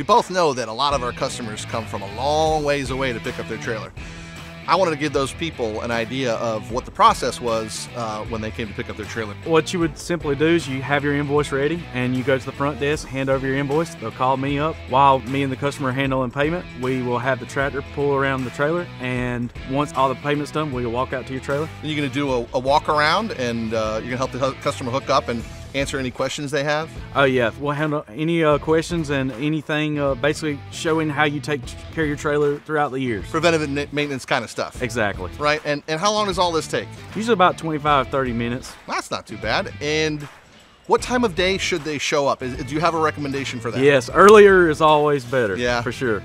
We both know that a lot of our customers come from a long ways away to pick up their trailer. I wanted to give those people an idea of what the process was when they came to pick up their trailer. What you would simply do is you have your invoice ready and you go to the front desk, hand over your invoice, they'll call me up. While me and the customer are handling payment, we will have the tractor pull around the trailer, and once all the payment's done, we'll walk out to your trailer. Then you're gonna do a walk around, and you're gonna help the customer hook up and answer any questions they have? Oh yeah, we'll handle any questions and anything, basically showing how you take care of your trailer throughout the years. Preventive maintenance kind of stuff. Exactly. Right, and how long does all this take? Usually about 25, 30 minutes. Well, that's not too bad. And what time of day should they show up? Do you have a recommendation for that? Yes, earlier is always better, yeah, for sure.